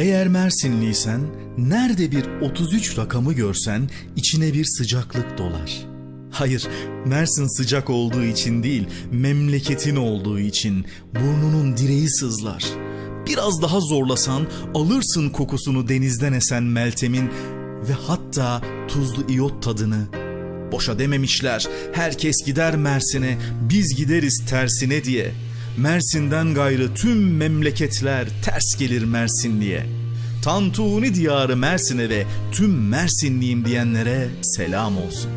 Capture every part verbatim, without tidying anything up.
Eğer Mersinliysen, nerede bir otuz üç rakamı görsen içine bir sıcaklık dolar. Hayır, Mersin sıcak olduğu için değil, memleketin olduğu için burnunun direği sızlar. Biraz daha zorlasan alırsın kokusunu denizden esen Meltem'in ve hatta tuzlu iyot tadını. Boşa dememişler, herkes gider Mersin'e, biz gideriz tersine diye. Mersin'den gayrı tüm memleketler ters gelir Mersinli'ye. Tantuni diyarı Mersin'e ve tüm Mersinliyim diyenlere selam olsun.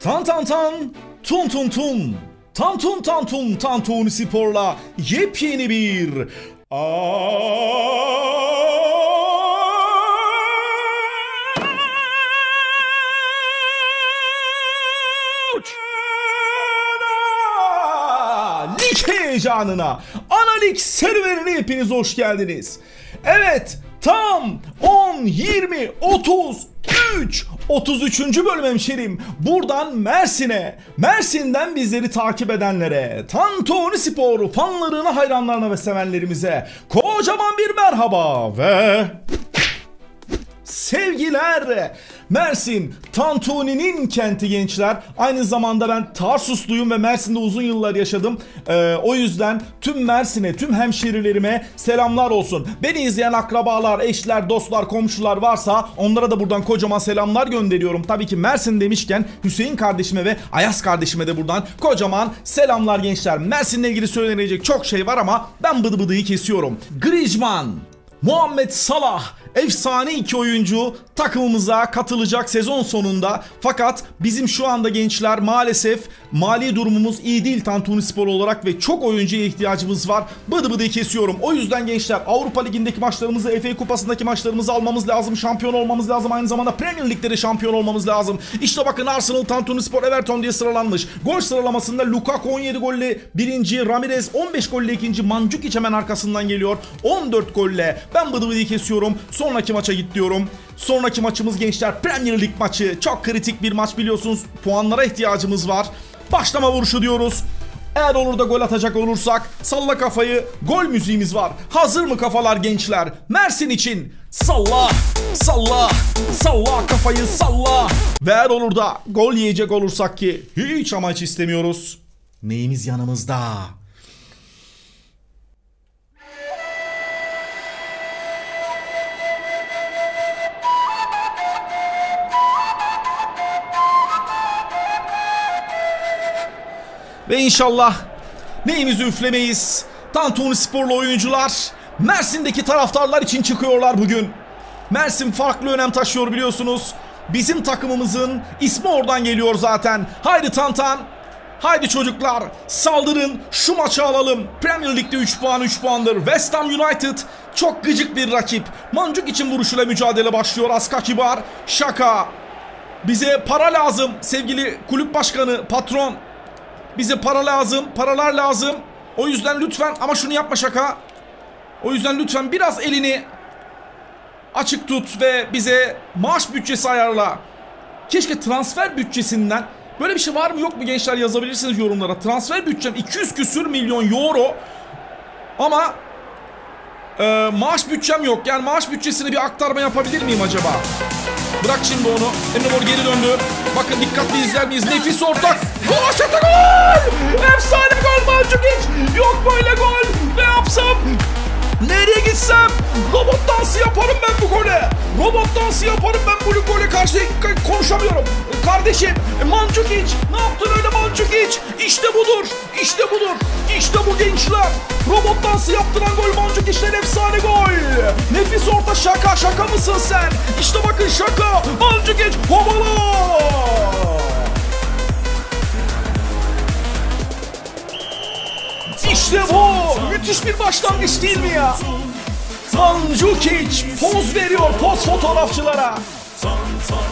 Tan tan tan, tun tun tun, tantun tantun Tantunispor'la yepyeni bir Lig heyecanına, Analik serverine hepiniz hoş geldiniz. Evet, tam on, yirmi, otuz, üç, otuz üçüncü bölüm hemşerim. Buradan Mersin'e, Mersin'den bizleri takip edenlere, Tantunispor fanlarına, hayranlarına ve sevenlerimize kocaman bir merhaba ve sevgiler. Mersin, Tantuni'nin kenti gençler. Aynı zamanda ben Tarsusluyum ve Mersin'de uzun yıllar yaşadım. Ee, o yüzden tüm Mersin'e, tüm hemşerilerime selamlar olsun. Beni izleyen akrabalar, eşler, dostlar, komşular varsa onlara da buradan kocaman selamlar gönderiyorum. Tabii ki Mersin demişken Hüseyin kardeşime ve Ayas kardeşime de buradan kocaman selamlar gençler. Mersin'le ilgili söylenecek çok şey var ama ben bıdı bıdıyı kesiyorum. Griezmann, Muhammed Salah, efsane iki oyuncu takımımıza katılacak sezon sonunda. Fakat bizim şu anda gençler maalesef mali durumumuz iyi değil Tantunispor olarak ve çok oyuncuya ihtiyacımız var. Bıdı bıdı kesiyorum. O yüzden gençler Avrupa Ligi'ndeki maçlarımızı, F A Kupası'ndaki maçlarımızı almamız lazım. Şampiyon olmamız lazım. Aynı zamanda Premier Lig'de de şampiyon olmamız lazım. İşte bakın Arsenal, Tantunispor, Everton diye sıralanmış. Gol sıralamasında Lukaku on yedi golle birinci, Ramirez on beş golle ikinci, Mandžukić hemen arkasından geliyor on dört golle. Ben bıdı bıdı kesiyorum. Son Sonraki maça git diyorum. Sonraki maçımız gençler Premier Lig maçı. Çok kritik bir maç biliyorsunuz. Puanlara ihtiyacımız var. Başlama vuruşu diyoruz. Eğer olur da gol atacak olursak salla kafayı. Gol müziğimiz var. Hazır mı kafalar gençler? Mersin için salla, salla, salla kafayı salla. Ve eğer olur da gol yiyecek olursak ki hiç ama hiç istemiyoruz. Neyimiz yanımızda? Ve inşallah neyimizi üflemeyiz. Tantunisporlu oyuncular Mersin'deki taraftarlar için çıkıyorlar bugün. Mersin farklı önem taşıyor biliyorsunuz. Bizim takımımızın ismi oradan geliyor zaten. Haydi Tantan. Haydi çocuklar saldırın. Şu maçı alalım. Premier Lig'de üç puan üç puandır. West Ham United çok gıcık bir rakip. Mancuk için vuruşuyla mücadele başlıyor. Askakibar. Şaka. Bize para lazım sevgili kulüp başkanı, patron. Bize para lazım, paralar lazım. O yüzden lütfen ama şunu yapma şaka. O yüzden lütfen biraz elini açık tut ve bize maaş bütçesi ayarla. Keşke transfer bütçesinden, böyle bir şey var mı yok mu gençler yazabilirsiniz yorumlara. Transfer bütçem iki yüz küsür milyon euro ama e, maaş bütçem yok. Yani maaş bütçesine bir aktarma yapabilir miyim acaba? Bırak şimdi onu. Emre Mor geri döndü. Bakın dikkatli izler miyiz? Nefis ortak. RÖVAŞATA gol! Efsane gol Mandžukić. Yok böyle gol. Ne yapsam? Nereye gitsem? Robot dansı yaparım ben bu gole. Robot dansı yaparım ben bu gole karşı konuşamıyorum. Kardeşim Mandžukić. Ne yaptın öyle Mandžukić? İşte budur. İşte budur. İşte bu gençler. Robot dansı yaptıran gol Mandžukić'ten efsane gol. Nefis orta şaka. Şaka mısın sen? İşte bakın şaka. Mandžukić hovala. İşte bu. Müthiş bir başlangıç değil mi ya? Mandžukić poz veriyor poz fotoğrafçılara.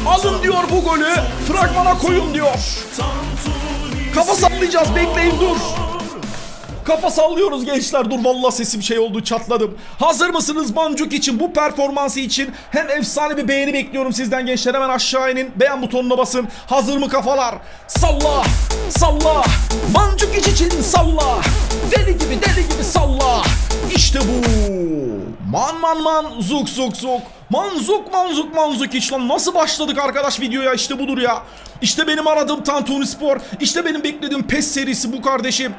Alın diyor bu golü. Fragmana koyun diyor. Kafa sallayacağız. Bekleyin dur. Kafa sallıyoruz gençler. Dur vallahi sesim şey oldu, çatladım. Hazır mısınız Mandžukić için, bu performansı için? Hem efsane bir beğeni bekliyorum sizden gençler. Hemen aşağı inin, beğen butonuna basın. Hazır mı kafalar? Salla salla Mandžukić için, salla. Deli gibi deli gibi salla. İşte bu. Man man man, zuk zuk zuk. Manzuk manzuk manzuk hiç lan. Nasıl başladık arkadaş videoya, işte budur ya. İşte benim aradığım Tantunispor. İşte benim beklediğim PES serisi bu kardeşim.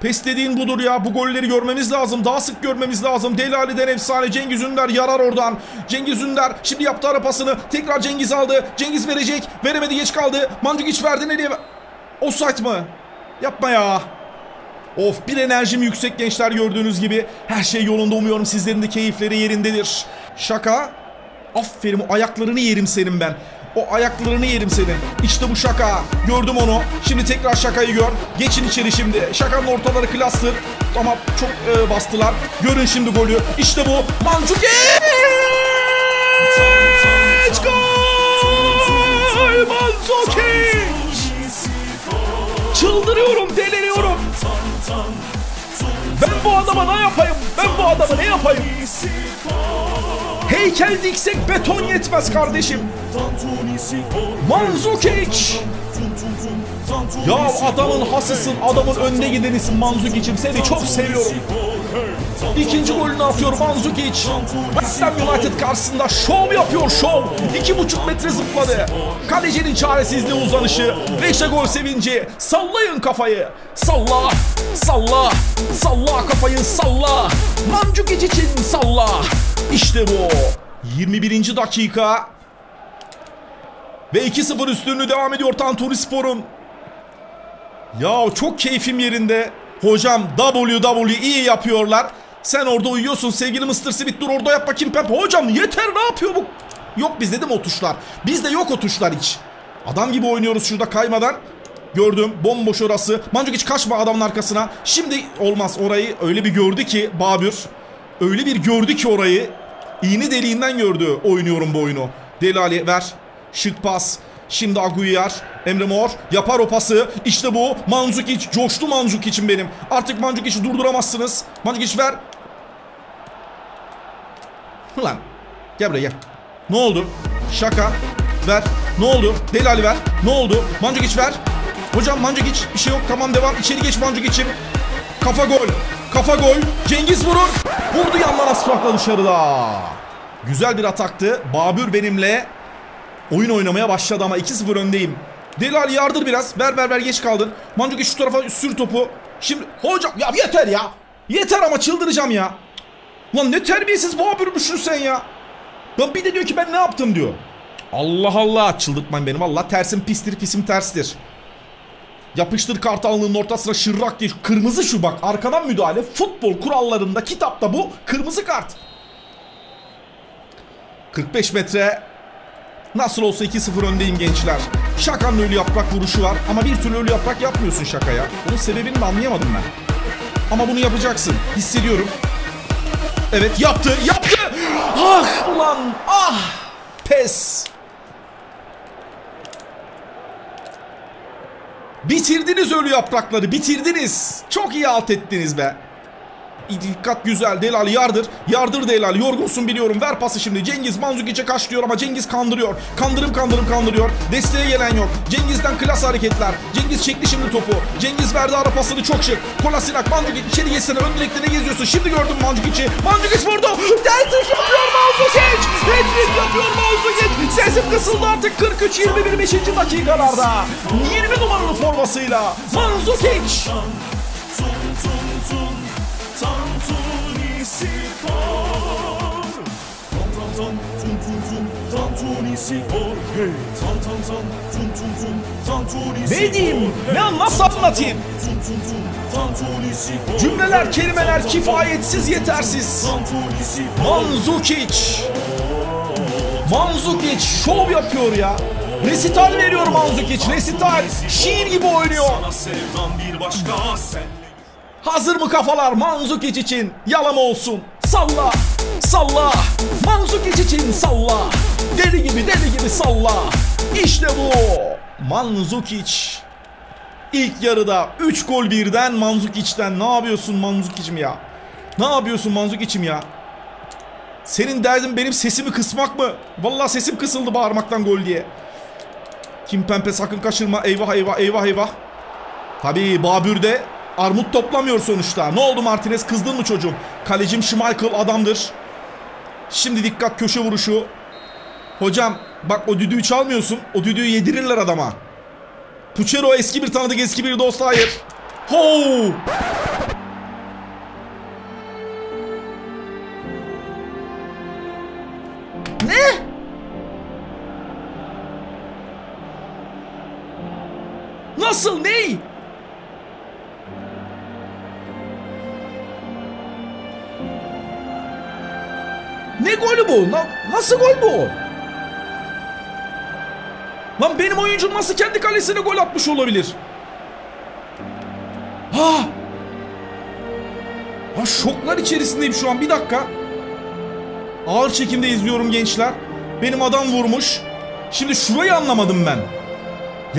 PES dediğin budur ya. Bu golleri görmemiz lazım. Daha sık görmemiz lazım. Delali'den efsane. Cengiz Ünder yarar oradan. Cengiz Ünder şimdi yaptı ara pasını. Tekrar Cengiz aldı. Cengiz verecek. Veremedi, geç kaldı. Mandžukić verdi nereye? Offside mı? Yapma ya. Of, bir enerjim yüksek gençler, gördüğünüz gibi. Her şey yolunda, umuyorum sizlerin de keyifleri yerindedir. Şaka. Aferin, ayaklarını yerim senin ben. O ayaklarını yerim senin. İşte bu şaka. Gördüm onu. Şimdi tekrar şakayı gör. Geçin içeri şimdi. Şakanın ortaları klastır. Ama çok e, bastılar. Görün şimdi golü. İşte bu. Mandžukić! Gol! Mandžukić! Çıldırıyorum, deliriyorum. Ben bu adama ne yapayım? Ben bu adama ne yapayım? Heykel diksek beton yetmez kardeşim. Mandžukić. Ya adamın hasısın, adamın önde gidenisin Mandžukić'im. Seni çok seviyorum. İkinci golünü atıyor Mandžukić. West Ham United karşısında şov yapıyor, şov. İki buçuk metre zıpladı. Kalecinin çaresizliği uzanışı. Beşte gol sevinci. Sallayın kafayı. Salla, salla, salla kafayı, salla. Mandžukić için salla. İşte bu. yirmi birinci dakika. Ve iki sıfır üstünlüğü devam ediyor Tantunispor'un. Ya çok keyfim yerinde. Hocam W W E'yi yapıyorlar. Sen orada uyuyorsun sevgili mister Smith, dur orada yapma Kimpembe. Hocam yeter, ne yapıyor bu? Yok bizde de mi o tuşlar? Bizde yok o tuşlar hiç. Adam gibi oynuyoruz şurada kaymadan. Gördüm, bomboş orası. Mandžukić kaçma adamın arkasına. Şimdi olmaz, orayı öyle bir gördü ki Babür. Öyle bir gördü ki orayı. İğne deliğinden gördü. Oynuyorum bu oyunu. Delali ver. Şık pas. Şimdi Agüyar, Emre Mor yapar o pası. İşte bu. Mandžukić coştu, Mandžukić'im benim. Artık Mandžukić'i durduramazsınız. Mandžukić ver. Ulan gel buraya gel. Ne oldu? Şaka. Ver. Ne oldu? Delali ver. Ne oldu? Mandžukić ver. Hocam Mandžukić bir şey yok. Tamam devam. İçeri geç Mandžukić'im. Kafa gol. Kafa gol. Cengiz vurur. Vurdu yandan asfaltla dışarıda. Güzel bir ataktı. Babür benimle. Oyun oynamaya başladı ama iki sıfır öndeyim. Delali yardır biraz. Ver ver ver, geç kaldın. Mandžukić şu tarafa sür topu. Şimdi hocam ya yeter ya. Yeter ama, çıldıracağım ya. Lan ne terbiyesiz babürmüşsün sen ya. Lan bir de diyor ki ben ne yaptım diyor. Allah Allah, çıldırtmayın beni. Valla tersim pistir, pisim terstir. Yapıştır kartalının ortasına şırrak diye. Kırmızı şu bak, arkadan müdahale. Futbol kurallarında, kitapta bu. Kırmızı kart. kırk beş metre. Nasıl olsa iki sıfır öndeyim gençler. Şakanın ölü yaprak vuruşu var. Ama bir türlü ölü yaprak yapmıyorsun şakaya. Bunun sebebini de anlayamadım ben. Ama bunu yapacaksın. Hissediyorum. Evet yaptı. Yaptı. Ah ulan. Ah. Pes. Bitirdiniz ölü yaprakları. Bitirdiniz. Çok iyi alt ettiniz be. Dikkat, güzel. Delali yardır. Yardır Delali. Yorgunsun biliyorum. Ver pası şimdi. Cengiz Mandžukić'e kaç diyor ama Cengiz kandırıyor. Kandırım kandırım kandırıyor. Desteğe gelen yok. Cengiz'den klas hareketler. Cengiz çekti şimdi topu. Cengiz verdi ara pasını, çok şık. Kolasinak Mandžukić içeri geçsene. Ön direkte ne geziyorsun? Şimdi gördüm Mandžukić'i. Mandžukić vurdu. Hat-trick yapıyor Mandžukić. Hat-trick yapıyor Mandžukić. Sesim kısıldı artık. kırk üç yirmi bir beşinci dakikalarda. yirmi numaralı formasıyla Mandžukić. Ne diyeyim? Ne, nasıl anlatayım? Cümleler, kelimeler kifayetsiz, yetersiz. Mandžukić. Mandžukić şov yapıyor ya. Resital veriyor Mandžukić. Resital. Şiir gibi oynuyor. Hazır mı kafalar Mandžukić için? Yalama olsun. Salla, salla. Mandžukić için salla. Deli gibi, deli gibi salla. İşte bu. Mandžukić. İlk yarıda üç gol birden Mandžukić'ten. Ne yapıyorsun Mandžukić'im ya? Ne yapıyorsun Mandžukić'im ya? Senin derdin benim sesimi kısmak mı? Vallahi sesim kısıldı bağırmaktan gol diye. Kimpembe sakın kaçırma. Eyvah eyvah eyvah eyvah. Tabii Babür'de armut toplamıyor sonuçta. Ne oldu Martinez? Kızdın mı çocuğum? Kalecim Schmeichel adamdır. Şimdi dikkat, köşe vuruşu. Hocam bak o düdüğü çalmıyorsun. O düdüğü yedirirler adama. Puchero eski bir tanıdık, eski bir dost. Hayır. Ho! Ne? Nasıl? Ney? Ne golü bu? Na nasıl gol bu? Lan benim oyuncum nasıl kendi kalesine gol atmış olabilir? Ha! Ha, şoklar içerisindeyim şu an. Bir dakika. Ağır çekimde izliyorum gençler. Benim adam vurmuş. Şimdi şurayı anlamadım ben.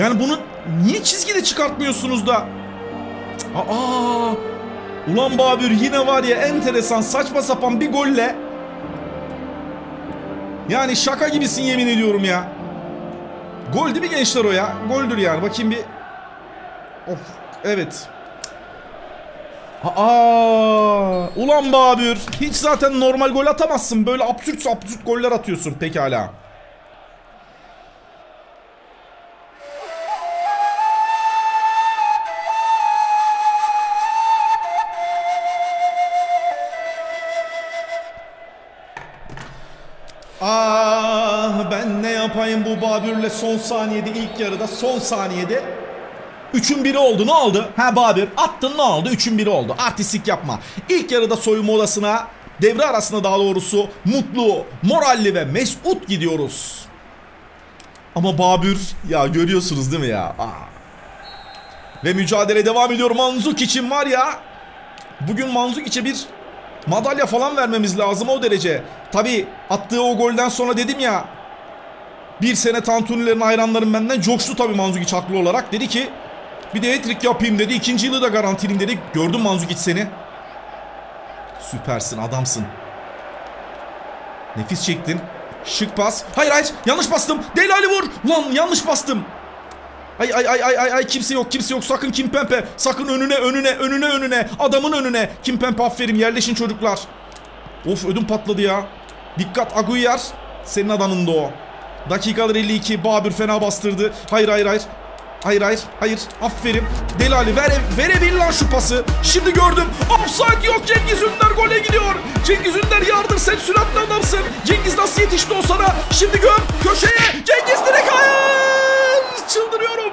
Yani bunu niye çizgide çıkartmıyorsunuz da? Aa! Ulan Babür yine var ya, enteresan saçma sapan bir golle. Yani şaka gibisin yemin ediyorum ya. Gol değil mi gençler o ya? Goldür yani. Bakayım bir. Of. Evet. Aa, ulan Babür. Hiç zaten normal gol atamazsın. Böyle absürt absürt goller atıyorsun. Pekala. Bu Babür'le son saniyede, ilk yarıda son saniyede üçün biri oldu. Ne oldu? Ha Babür attın, ne oldu? üçün biri oldu. Artistik yapma. İlk yarıda soyunma odasına, devre arasına daha doğrusu, mutlu, moralli ve mesut gidiyoruz. Ama Babür ya, görüyorsunuz değil mi ya? Aa. Ve mücadele devam ediyor. Mandžukić'in var ya, bugün Mandžukić'e bir madalya falan vermemiz lazım o derece. Tabi attığı o golden sonra dedim ya, bir sene Tantunilerin hayranlarım benden coştu tabii Mandžukić haklı olarak. Dedi ki bir de hat-trick yapayım dedi. İkinci yılı da garantileyim dedi. Gördüm Mandžukić seni. Süpersin, adamsın. Nefis çektin. Şık pas. Hayır hayır, yanlış bastım. Deli Ali vur. Lan yanlış bastım. Ay ay ay ay ay ay, kimse yok, kimse yok. Sakın Kimpembe. Sakın önüne önüne önüne önüne. Adamın önüne. Kimpembe aferin, yerleşin çocuklar. Of, ödüm patladı ya. Dikkat Agüer. Senin adamın da o. Dakikalar elli iki. Babür fena bastırdı. Hayır hayır hayır. Hayır hayır hayır. Aferin. Delali vere, verebilir lan şu pası. Şimdi gördüm. Offside yok. Cengiz Ünder gole gidiyor. Cengiz Ünder yardır. Sen süratli adamsın. Cengiz nasıl yetişti o sana? Şimdi göm. Köşeye. Cengiz direkt. Hayır. Çıldırıyorum.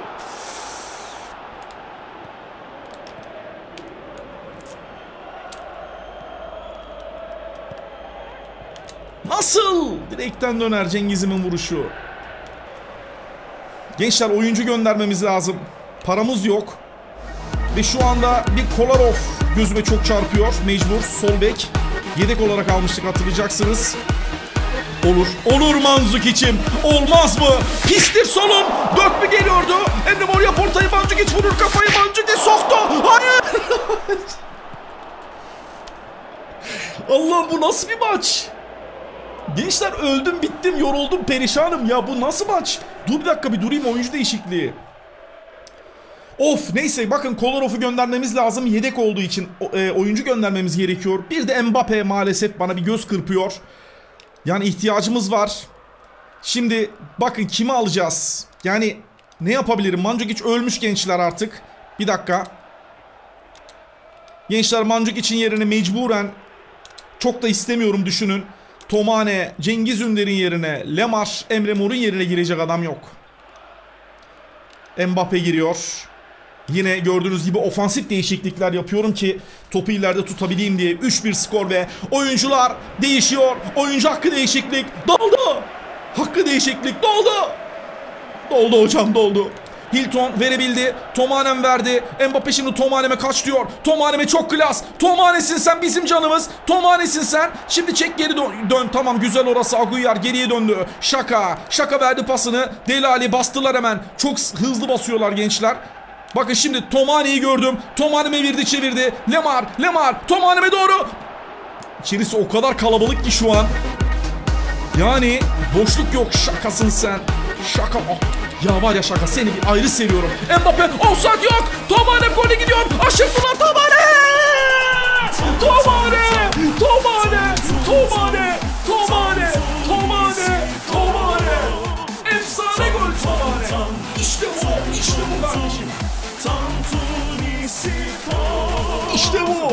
Nasıl? Direkten döner Cengiz'imin vuruşu. Gençler oyuncu göndermemiz lazım. Paramız yok. Ve şu anda bir Kolarov gözüme çok çarpıyor. Mecbur. Sol bek. Yedek olarak almıştık, hatırlayacaksınız. Olur. Olur Mandžukić'im. Olmaz mı? Pistir solun. Dört mü geliyordu? Emre Mor yap ortayı. Mandžukić vurur kafayı. Mandžukić soktu. Hayır. Allah'ım bu nasıl bir maç? Gençler öldüm, bittim, yoruldum, perişanım ya, bu nasıl maç? Dur bir dakika, bir durayım, oyuncu değişikliği. Of, neyse, bakın Kolarov'u göndermemiz lazım. Yedek olduğu için e, oyuncu göndermemiz gerekiyor. Bir de Mbappé maalesef bana bir göz kırpıyor. Yani ihtiyacımız var. Şimdi bakın kimi alacağız? Yani ne yapabilirim? Mandžukić ölmüş gençler artık. Bir dakika. Gençler Mandžukić'in yerine mecburen, çok da istemiyorum düşünün, Tomane, Cengiz Ünder'in yerine, Lemar, Emre Mor'un yerine girecek adam yok. Mbappé giriyor. Yine gördüğünüz gibi ofansif değişiklikler yapıyorum ki topu ileride tutabileyim diye. üç bir skor ve oyuncular değişiyor. Oyuncu hakkı değişiklik doldu. Hakkı değişiklik doldu. Doldu hocam, doldu. Hilton verebildi. Tomane'm verdi. Mbappé şimdi Tomane'me kaç diyor. Tomane'me çok klas. Tomane'sin sen, bizim canımız. Tomane'sin sen. Şimdi çek geri dön. dön. Tamam, güzel orası. Agüer geriye döndü. Şaka. Şaka verdi pasını. Delali bastılar hemen. Çok hızlı basıyorlar gençler. Bakın şimdi Tomane'yi gördüm. Tomane mevirdi, çevirdi. Lemar, Lemar, Tomane'me doğru. İçerisi o kadar kalabalık ki şu an. Yani boşluk yok. Şakasın sen. Şaka. Ya var ya şaka. Seni bir ayrı seviyorum. Mbappé. Offside yok. Tomane gole gidiyor. Aşırttılar Tomane. Tomane. Tomane. Tomane. Tomane. Tomane. Tomane. Efsane gol Tomane. İşte bu. İşte bu kardeşim. İşte bu.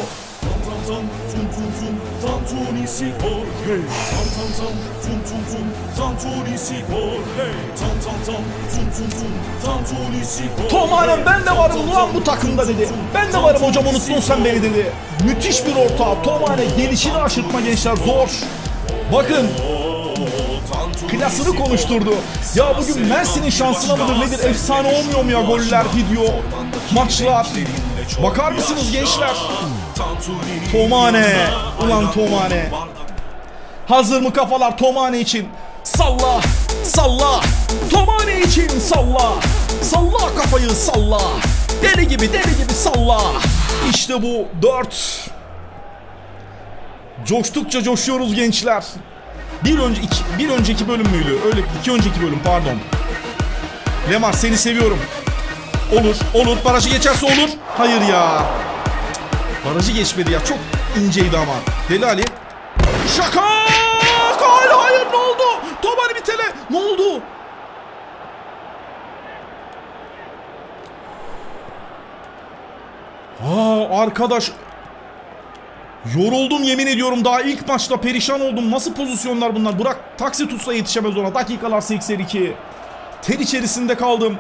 Tantunispor hey tan tan tan tun tun tun Tantunispor hey tan tan tan tun tun tun Tantunispor. Tomane ben de varım ulan bu takımda dedi. Ben de varım hocam, unuttun sen beni dedi. Müthiş bir orta. Tomane gelişini aşırtma gençler, zor. Bakın klasını konuşturdu. Ya bugün Mersin'in şansına mıdır nedir, efsane olmuyor mu ya goller, video, maçlar. Bakar mısınız gençler? Tomane. Ulan Tomane. Hazır mı kafalar Tomane için? Salla. Salla. Tomane için salla. Salla kafayı salla. Deli gibi deli gibi salla. İşte bu. Dört. Coştukça coşuyoruz gençler. Bir, önce, iki, bir önceki bölüm müydü? Öyle, iki önceki bölüm pardon. Lemar seni seviyorum. Olur, olur. Barajı geçerse olur. Hayır ya. Barajı geçmedi ya. Çok inceydi ama. Deli Ali. Şaka! Hayır, hayır. Ne oldu? Tomane bir tele. Ne oldu? Aa, arkadaş. Yoruldum yemin ediyorum. Daha ilk maçta perişan oldum. Nasıl pozisyonlar bunlar? Bırak taksi tutsa yetişemez ona. Dakikalar seksen iki. Ter içerisinde kaldım.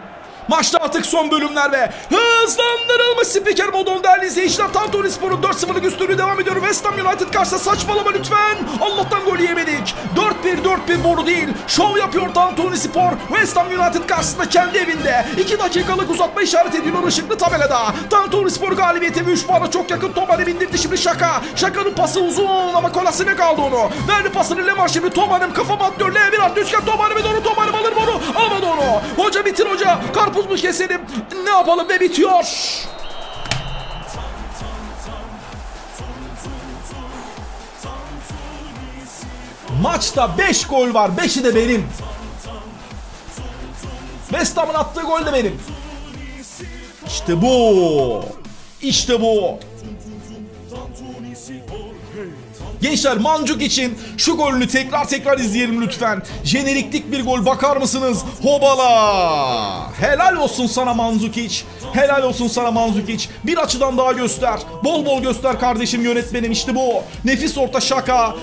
Maçta artık son bölümler ve hızlandırılmış spiker modunda değerli izleyiciler. Tantunispor'un dört sıfırlık üstünlüğü devam ediyor. West Ham United karşısında, saçmalama lütfen. Allah'tan gol yemedik. dört bir dört bir boru değil. Şov yapıyor Tantunispor. West Ham United karşısında kendi evinde. iki dakikalık uzatma işaret ediyor ışıklı tabelada. Tantunispor galibiyeti ve üç puana çok yakın. Tomane bindirdi şimdi Şaka. Şaka'nın pası uzun ama Kolasine kaldı onu. Verdi pasını Lemar şimdi. Tomane'm kafama atlıyor. L bir attı üçgen. Tomane'me doğru. Tomane'm alır bunu. Almadı onu. Hoca bitir hoca. Kar Buz mu keselim? Ne yapalım ve bitiyor. Maçta beş gol var. beşi de benim. West Ham'ın attığı gol de benim. İşte bu. İşte bu. Gençler Mandžukić için şu golünü tekrar tekrar izleyelim lütfen. Jeneriklik bir gol, bakar mısınız? Hobala! Helal olsun sana Mandžukić. Helal olsun sana Mandžukić. Bir açıdan daha göster. Bol bol göster kardeşim yönetmenim, işte bu. Nefis orta Şaka.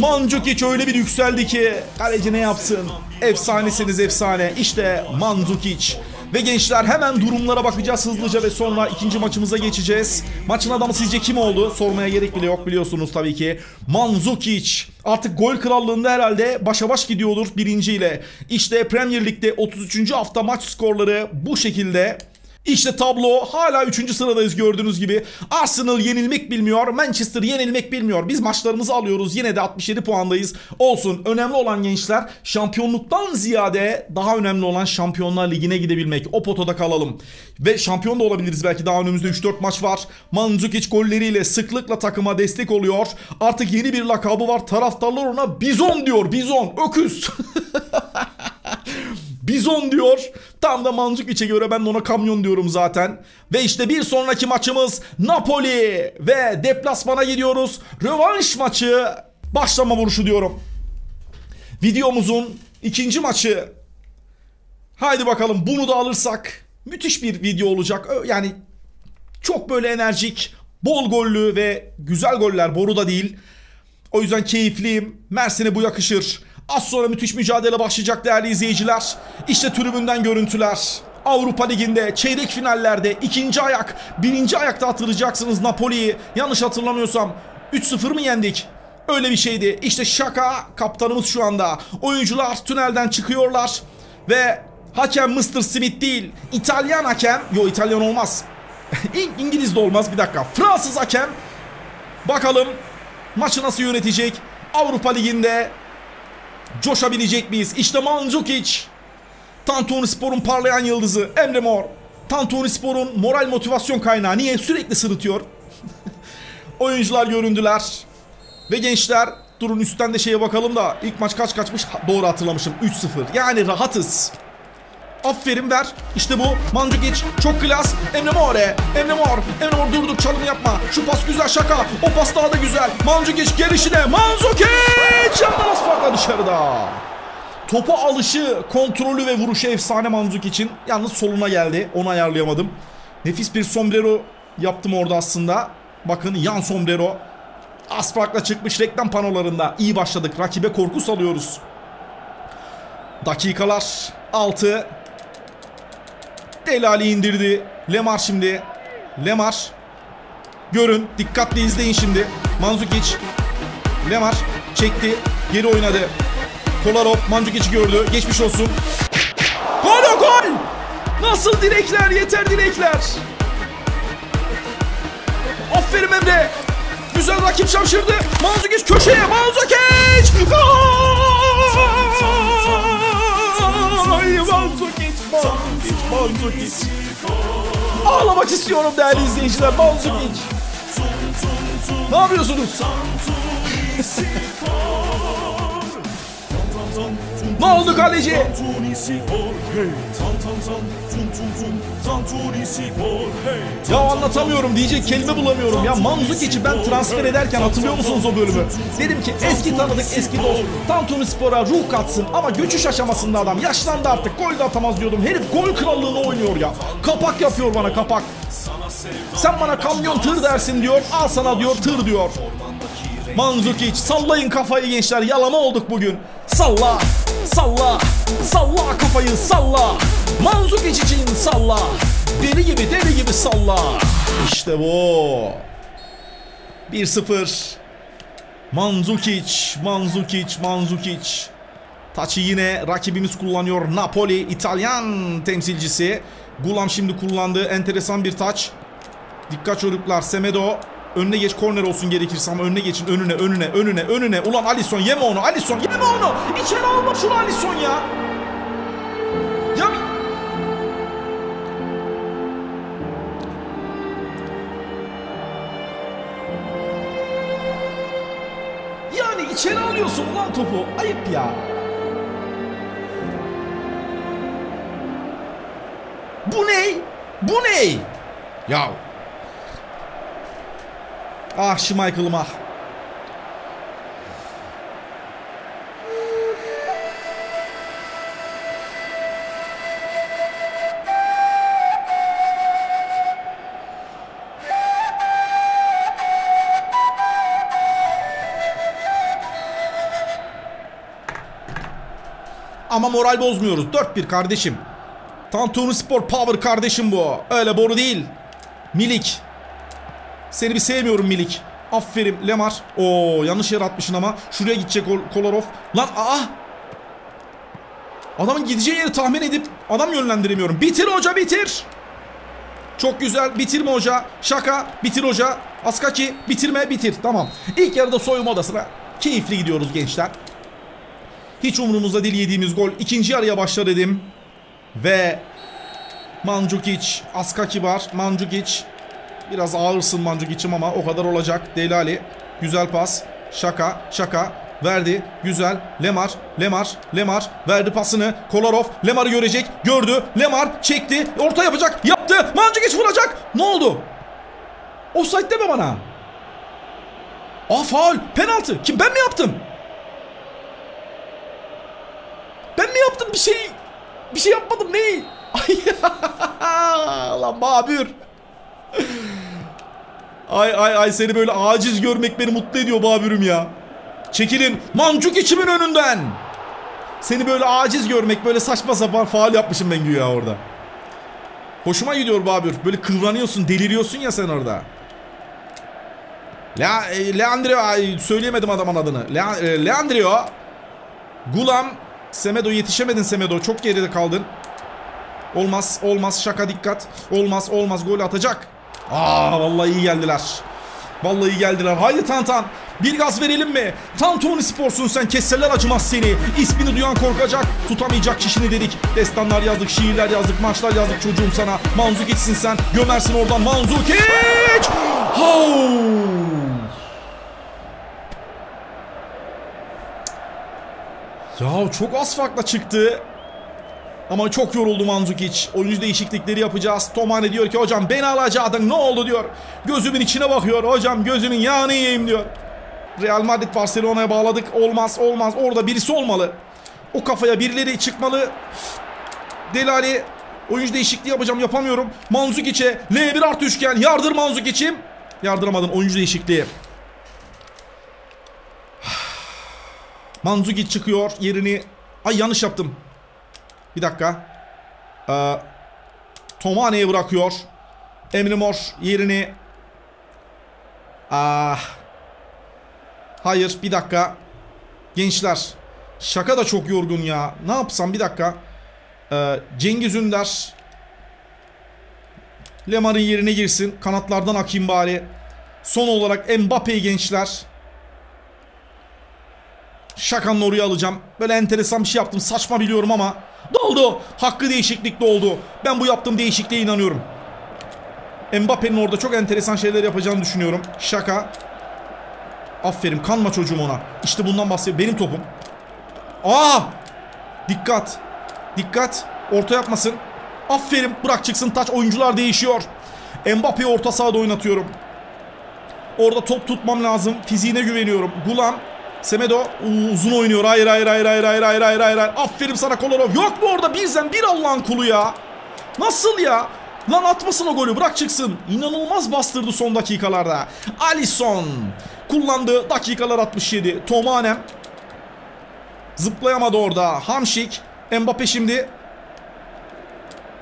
Mandžukić öyle bir yükseldi ki kaleci ne yapsın? Efsanesiniz efsane. İşte Mandžukić. Ve gençler hemen durumlara bakacağız hızlıca ve sonra ikinci maçımıza geçeceğiz. Maçın adamı sizce kim oldu? Sormaya gerek bile yok, biliyorsunuz tabii ki. Mandžukić artık gol krallığında herhalde başa baş gidiyordur birinciyle. İşte Premier Lig'de otuz üçüncü hafta maç skorları bu şekilde. İşte tablo, hala üçüncü sıradayız gördüğünüz gibi. Arsenal yenilmek bilmiyor, Manchester yenilmek bilmiyor. Biz maçlarımızı alıyoruz, yine de altmış yedi puandayız. Olsun, önemli olan gençler şampiyonluktan ziyade daha önemli olan Şampiyonlar Ligi'ne gidebilmek. O potada kalalım ve şampiyon da olabiliriz belki, daha önümüzde üç dört maç var. Mandžukić golleriyle sıklıkla takıma destek oluyor. Artık yeni bir lakabı var, taraftarlar ona bizon diyor, bizon, öküz. Bizon diyor. Tam da Mandžukić'e göre, ben de ona kamyon diyorum zaten. Ve işte bir sonraki maçımız Napoli ve deplasmana gidiyoruz. Rövanş maçı, başlama vuruşu diyorum. Videomuzun ikinci maçı. Haydi bakalım, bunu da alırsak müthiş bir video olacak. Yani çok böyle enerjik, bol gollü ve güzel goller, boru da değil. O yüzden keyifliyim. Mersin'e bu yakışır. Az sonra müthiş mücadele başlayacak değerli izleyiciler. İşte tribünden görüntüler. Avrupa Ligi'nde çeyrek finallerde ikinci ayak. Birinci ayakta hatırlayacaksınız Napoli'yi. Yanlış hatırlamıyorsam üç sıfır mı yendik? Öyle bir şeydi. İşte Şaka kaptanımız şu anda. Oyuncular tünelden çıkıyorlar. Ve hakem mister Smith değil. İtalyan hakem. Yo, İtalyan olmaz. İngiliz de olmaz, bir dakika. Fransız hakem. Bakalım maçı nasıl yönetecek? Avrupa Ligi'nde coşabilecek miyiz? İşte Mandžukić. Tantunispor'un parlayan yıldızı Emre Mor. Tantunispor'un moral motivasyon kaynağı. Niye? Sürekli sırıtıyor. Oyuncular göründüler. Ve gençler, durun üstten de şeye bakalım da ilk maç kaç kaçmış? Ha, doğru hatırlamışım. üç sıfır. Yani rahatız. Aferin ver. İşte bu. Mandžukić çok klas. Emre Mor. Emre Mor. Emre Mor durduk. Çalım yapma. Şu pas güzel şaka. O pas daha da güzel. Mandžukić gelişine. Mandžukić! Yandan asfaltla dışarıda. Topa alışı, kontrolü ve vuruşu efsane Mandžukić'in. Yalnız soluna geldi. Onu ayarlayamadım. Nefis bir sombrero yaptım orada aslında. Bakın yan sombrero. Asfaltla çıkmış reklam panolarında. İyi başladık. Rakibe korku salıyoruz. Dakikalar. altı. Delali indirdi. Lemar şimdi. Lemar. Görün. Dikkatli izleyin şimdi. Mandžukić. Lemar. Çekti. Geri oynadı. Kolarov. Mandžukić'i gördü. Geçmiş olsun. Gol, gol. Nasıl direkler. Yeter direkler. Aferin Emre. Güzel, rakip şaşırdı. Mandžukić köşeye. Mandžukić. Gol. Mandžukić. Mandžukić, Mandžukić. Ağlamak istiyorum değerli izleyiciler. Mandžukić. Ne yapıyorsunuz? Ne oldu kaleci? Ya anlatamıyorum, diyecek kelime bulamıyorum ya. Mandžukić'i ben transfer ederken hatırlıyor musunuz o bölümü? Dedim ki eski tanıdık, eski dost Tantunispor'a ruh katsın ama göçüş aşamasında adam yaşlandı artık, gol de atamaz diyordum. Herif gol krallığını oynuyor ya. Kapak yapıyor bana, kapak. Sen bana kamyon tır dersin diyor, al sana diyor tır diyor. Mandžukić, sallayın kafayı gençler, yalama olduk bugün. Salla, salla, salla kafayı, salla. Mandžukić için salla. Deli gibi, deli gibi salla. İşte bu. bir sıfır. Mandžukić, Mandžukić, Mandžukić. Taçı yine rakibimiz kullanıyor. Napoli, İtalyan temsilcisi. Ghoulam şimdi kullandığı enteresan bir taç. Dikkat çocuklar, Semedo. Önüne geç, korner olsun gerekirse ama önüne geçin. Önüne, önüne, önüne, önüne. Ulan Alisson yeme onu, Alisson yeme onu. İçeri alma şunu Alisson ya. Ya yani içeri alıyorsun ulan topu. Ayıp ya. Bu ney? Bu ney? Ya. Ah Schmeichel'ım ah. Ama moral bozmuyoruz. dört bir kardeşim. Tantunispor power kardeşim bu. Öyle boru değil. Milik. Seni bir sevmiyorum Milik. Aferin Lemar. Oo, yanlış yere atmışsın ama. Şuraya gidecek Kolarov. Lan aa. Adamın gideceği yeri tahmin edip adam yönlendiremiyorum. Bitir hoca, bitir. Çok güzel. Bitirme hoca. Şaka. Bitir hoca. Askaki. Bitirme, bitir. Tamam. İlk yarıda soyunma odasına keyifli gidiyoruz gençler. Hiç umurumuzda değil yediğimiz gol. İkinci yarıya başlar dedim. Ve Mandžukić. Askaki var. Mandžukić. Biraz ağırsın Mandžukić'im ama o kadar olacak. Delali. Güzel pas. Şaka. Şaka. Verdi. Güzel. Lemar. Lemar. Lemar. Verdi pasını. Kolarov. Lemar'ı görecek. Gördü. Lemar. Çekti. Orta yapacak. Yaptı. Mandžukić vuracak. Ne oldu? Offside deme bana. Aa, faul. Penaltı. Kim? Ben mi yaptım? Ben mi yaptım? Bir şey... Bir şey yapmadım. Neyi? Lan babür. Ay ay ay, seni böyle aciz görmek beni mutlu ediyor babürüm ya. Çekilin Mandžukić'imin önünden. Seni böyle aciz görmek, böyle saçma sapan faal yapmışım ben güya orada. Hoşuma gidiyor babür. Böyle kıvranıyorsun, deliriyorsun ya sen orada. Le Leandro, ay, söyleyemedim adamın adını. Le Leandro. Ghoulam. Semedo, yetişemedin Semedo. Çok geride kaldın. Olmaz, olmaz. Şaka, dikkat. Olmaz, olmaz. Gol atacak. Aa, vallahi iyi geldiler. Vallahi iyi geldiler. Haydi Tantan. Bir gaz verelim mi? Tantunispor'sun sen, kesseler acımaz seni. İsmini duyan korkacak, tutamayacak kişini dedik. Destanlar yazdık, şiirler yazdık, maçlar yazdık çocuğum sana. Mandžukić'sin sen, gömersin oradan Mandžukić. Ya çok az farkla çıktı. Ama çok yoruldu Mandžukić. Oyuncu değişiklikleri yapacağız. Tomane diyor ki hocam beni alacaktın, ne oldu diyor. Gözümün içine bakıyor. Hocam gözünün yağını yiyeyim diyor. Real Madrid Barcelona'ya bağladık. Olmaz olmaz. Orada birisi olmalı. O kafaya birileri çıkmalı. Delali. Oyuncu değişikliği yapacağım, yapamıyorum. Mandžukić'e L bir artı üçgen. Yardır Mandžukić'im. Yardıramadım, oyuncu değişikliği. Mandžukić çıkıyor yerini. Ay yanlış yaptım. Bir dakika. Ee, Tomane'ye bırakıyor. Emre Mor yerini. Ah. Hayır bir dakika. Gençler. Şaka da çok yorgun ya. Ne yapsam bir dakika. Ee, Cengiz Ünder. Lemar'ın yerine girsin. Kanatlardan akayım bari. Son olarak Mbappé gençler. Şakan'ın oraya alacağım. Böyle enteresan bir şey yaptım. Saçma biliyorum ama. Doldu. Hakkı değişiklik doldu. Ben bu yaptığım değişikliğe inanıyorum. Mbappe'nin orada çok enteresan şeyler yapacağını düşünüyorum. Şaka. Aferin. Kanma çocuğum ona. İşte bundan bahsediyorum. Benim topum. Aa! Dikkat. Dikkat. Orta yapmasın. Aferin. Bırak çıksın taç. Oyuncular değişiyor. Mbappe'yi orta sahada oynatıyorum. Orada top tutmam lazım. Fiziğine güveniyorum. Ghoulam. Semedo uzun oynuyor. Hayır hayır hayır hayır hayır hayır hayır hayır. Aferin sana Kolarov. Yok mu orada birden bir Allah'ın kulu ya. Nasıl ya? Lan atmasın o golü, bırak çıksın. İnanılmaz bastırdı son dakikalarda. Alisson kullandı. Dakikalar altmış yedi. Tomane zıplayamadı orada. Hamşık. Mbappé şimdi.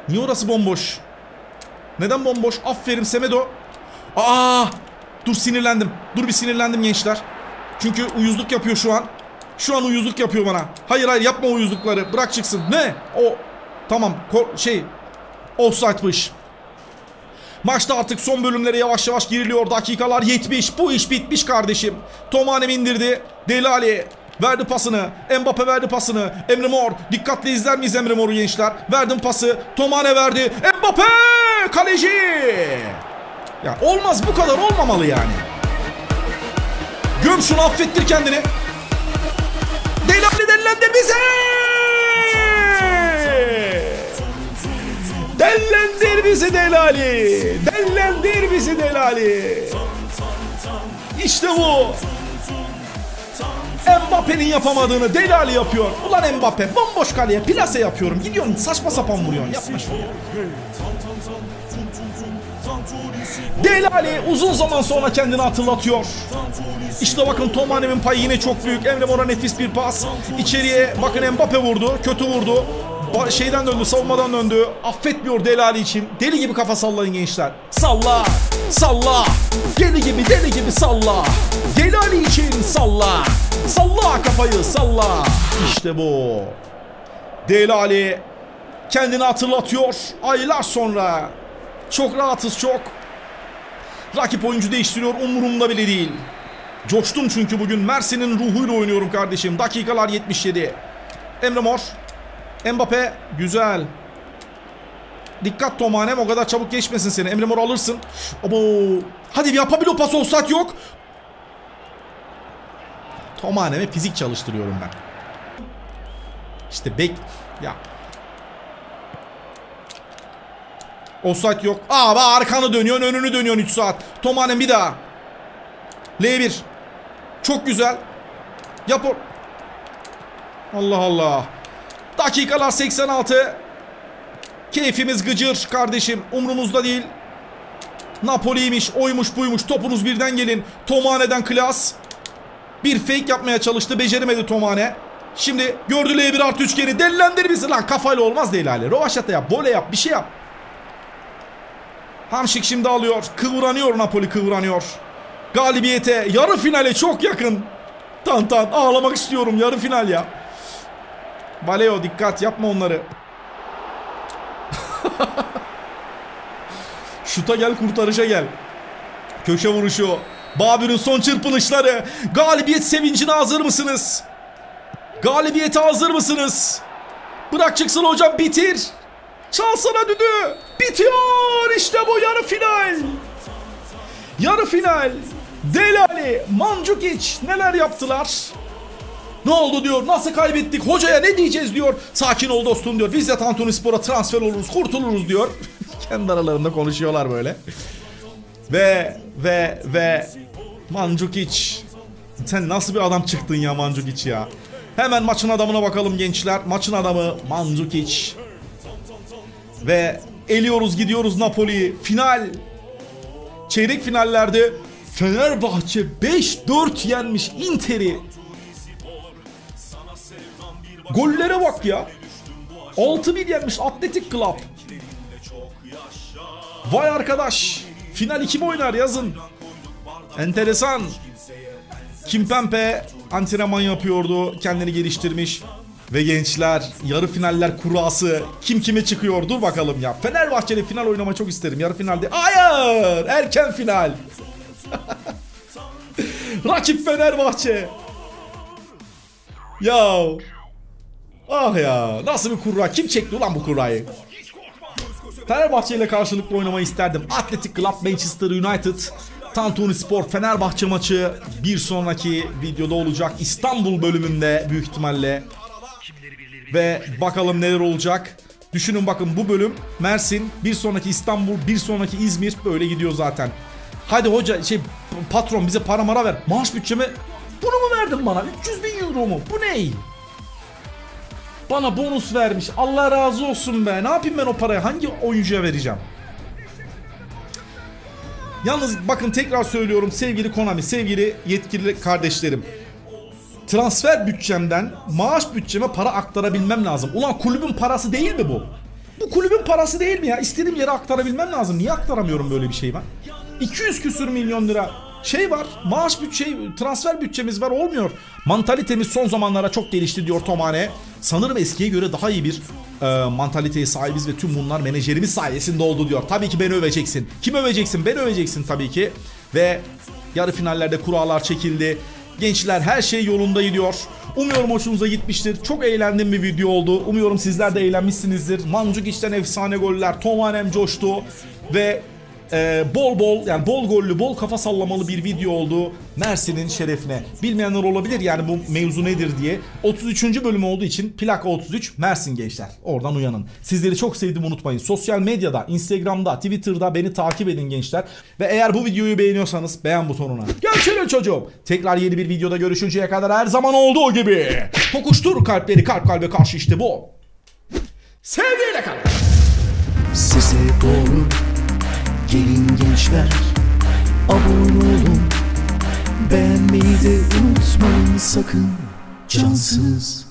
Niye orası bomboş? Neden bomboş? Aferin Semedo. Aa! Dur sinirlendim. Dur bir sinirlendim gençler. Çünkü uyuzluk yapıyor şu an. Şu an uyuzluk yapıyor bana. Hayır hayır yapma uyuzlukları. Bırak çıksın. Ne? O tamam şey offside'mış. Maçta artık son bölümlere yavaş yavaş giriliyor. Dakikalar yetmiş. Bu iş bitmiş kardeşim. Tomane indirdi. Delali verdi pasını. Mbappé verdi pasını. Emre Mor. Dikkatli izler miyiz Emre Mor'u gençler? Verdim pası. Tomane verdi. Mbappé kaleci. Ya olmaz, bu kadar olmamalı yani. Göm şunu, affettir kendini. Delali dellendir bizi. Dellendir bizi Delali. Dellendir bizi Delali. İşte bu. Mbappe'nin yapamadığını Delali yapıyor. Ulan Mbappé bomboş kaleye plase yapıyorum. Gidiyorsun saçma sapan vuruyorsun. Yapma şunu. Delali uzun zaman sonra kendini hatırlatıyor. İşte bakın Tomane'nin payı yine çok büyük. Emre Mor'a nefis bir pas. İçeriye bakın Mbappé vurdu. Kötü vurdu. Ba şeyden döndü, savunmadan döndü. Affetmiyor Delali için. Deli gibi kafa sallayın gençler. Salla, salla. Deli gibi, deli gibi salla. Delali için salla. Salla kafayı, salla. İşte bu. Delali kendini hatırlatıyor aylar sonra. Çok rahatız, çok. Rakip oyuncu değiştiriyor, umurumda bile değil. Coştum çünkü bugün Mersin'in ruhuyla oynuyorum kardeşim. Dakikalar yetmiş yedi. Emre Mor. Mbappé. Güzel. Dikkat Tomanem, o kadar çabuk geçmesin seni. Emre Mor alırsın. Abo. Hadi yapabil o pas, olsak yok. Tomanem'e fizik çalıştırıyorum ben. İşte bek. Ya. Offside yok. Aa arkanı dönüyorsun, önünü dönüyorsun üç saat. Tomane bir daha. L bir. Çok güzel. Yap o. Allah Allah. Dakikalar seksen altı. Keyfimiz gıcır kardeşim. Umrumuzda değil. Napoli'ymiş, oymuş, buymuş. Topunuz birden gelin. Tomane'den klas. Bir fake yapmaya çalıştı. Beceremedi Tomane. Şimdi gördü L bir artı üçgeni. Delilendir bizi. Lan kafayla olmaz Delali. Rövaşata yap. Vole yap. Bir şey yap. Hamşık şimdi alıyor. Kıvranıyor Napoli, kıvranıyor. Galibiyete, yarı finale çok yakın. Tan tan ağlamak istiyorum, yarı final ya. Valeo dikkat, yapma onları. Şuta gel, kurtarışa gel. Köşe vuruşu. Babür'ün son çırpınışları. Galibiyet sevincine hazır mısınız? Galibiyete hazır mısınız? Bırak çıksın hocam, bitir. Çalsana düdüğü. Bitiyor. İşte bu yarı final. Yarı final. Delali, Mandžukić neler yaptılar? Ne oldu diyor, nasıl kaybettik, hocaya ne diyeceğiz diyor. Sakin ol dostum diyor, biz de Tantunispor'a transfer oluruz, kurtuluruz diyor. Kendi aralarında konuşuyorlar böyle. Ve ve ve Mandžukić, sen nasıl bir adam çıktın ya Mandžukić ya. Hemen maçın adamına bakalım gençler. Maçın adamı Mandžukić. Ve eliyoruz, gidiyoruz Napoli. Final, çeyrek finallerde Fenerbahçe beş dört yenmiş Inter'i. Gollere bak ya. altı bir yenmiş Atletik Klub. Vay arkadaş. Final kim oynar yazın. Enteresan. Kimpembe antrenman yapıyordu. Kendini geliştirmiş. Ve gençler, yarı finaller kurası. Kim kime çıkıyor? Dur bakalım ya. Fenerbahçe'de final oynamayı çok isterim. Yarı finalde. Hayır. Erken final. Rakip Fenerbahçe. Ya. Ah ya, nasıl bir kurra, kim çekti ulan bu kurrayı? Fenerbahçe ile karşılıklı oynamayı isterdim. Atletik Club, Manchester United, Tantunispor Fenerbahçe maçı bir sonraki videoda olacak, İstanbul bölümünde büyük ihtimalle. Ve bakalım neler olacak. Düşünün bakın, bu bölüm Mersin, bir sonraki İstanbul, bir sonraki İzmir, böyle gidiyor zaten. Hadi hoca, şey patron bize para mara ver, maaş bütçeme bunu mu verdin bana, üç yüz bin euro mu, bu ney? Bana bonus vermiş. Allah razı olsun be. Ne yapayım ben o parayı? Hangi oyuncuya vereceğim? Yalnız bakın, tekrar söylüyorum sevgili Konami, sevgili yetkili kardeşlerim. Transfer bütçemden maaş bütçeme para aktarabilmem lazım. Ulan kulübün parası değil mi bu? Bu kulübün parası değil mi ya? İstediğim yere aktarabilmem lazım. Niye aktaramıyorum böyle bir şey ben? iki yüz küsür milyon lira şey var, maaş bütçe, transfer bütçemiz var, olmuyor. Mantalitemiz son zamanlara çok gelişti diyor Tomane. Sanırım eskiye göre daha iyi bir e, mantaliteye sahibiz ve tüm bunlar menajerimiz sayesinde oldu diyor. Tabii ki beni öveceksin. Kim öveceksin? Beni öveceksin tabii ki. Ve yarı finallerde kurallar çekildi. Gençler, her şey yolunda gidiyor. Umuyorum hoşunuza gitmiştir. Çok eğlendiğim bir video oldu. Umuyorum sizler de eğlenmişsinizdir. Mandžukić'ten efsane goller. Tomanem coştu. Ve Ee, bol bol yani bol gollü, bol kafa sallamalı bir video oldu. Mersin'in şerefine. Bilmeyenler olabilir yani bu mevzu nedir diye. otuz üçüncü bölüm olduğu için plaka otuz üç Mersin gençler. Oradan uyanın. Sizleri çok sevdim, unutmayın. Sosyal medyada, Instagram'da, Twitter'da beni takip edin gençler. Ve eğer bu videoyu beğeniyorsanız beğen butonuna. Görüşürüz çocuğum. Tekrar yeni bir videoda görüşünceye kadar her zaman olduğu gibi. Tokuştur kalpleri kalp kalbe karşı, işte bu. Sevgiyle kalın. Sizi doğru. Gelin gençler, abone olun, beğenmeyi de unutmayın sakın, cansız.